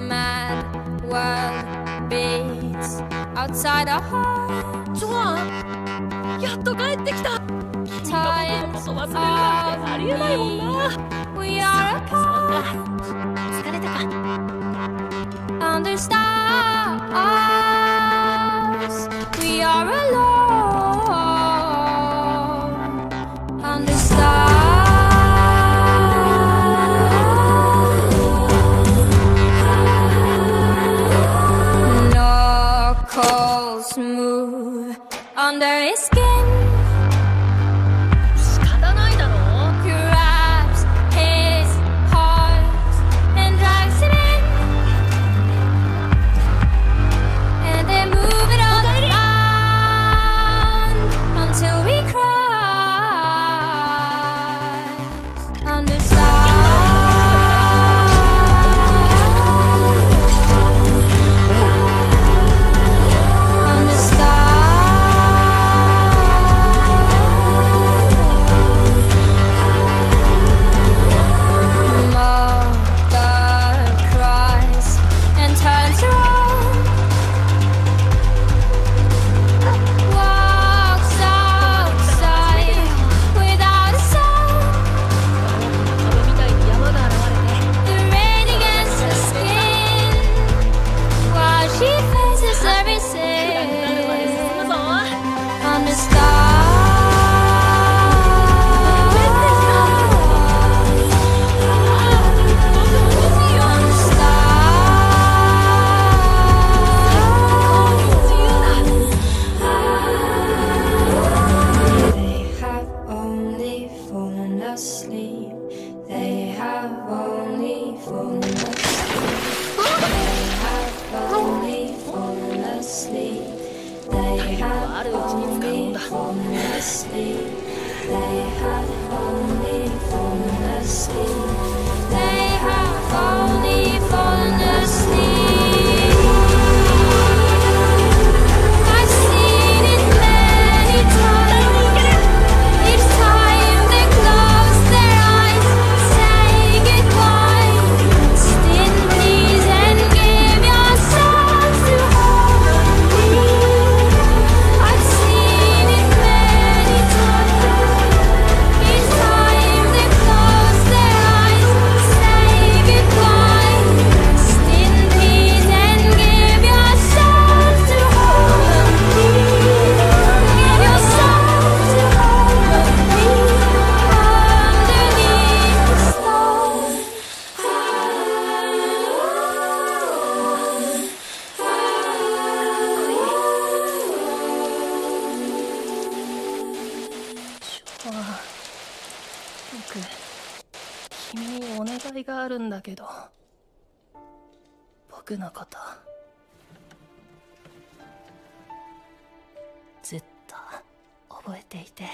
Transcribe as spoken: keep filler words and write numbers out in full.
Mad world beats outside our heart. ゾアン、やっと帰ってきた。君が僕のこと忘れるなんてありえないもんな。We are apart. 疲れたか。Under stars, we are alone. Under stars. Move under his skin. 仕方ないだろう。 Grabs his heart and drives it in. And they move it all around until we cry under stars. They have only fallen asleep. They have only fallen asleep. They have only fallen asleep. They have only fallen asleep. They have only fallen asleep. I've seen it many times. Each time they close their eyes.僕、君にお願いがあるんだけど、僕のことずっと覚えていて。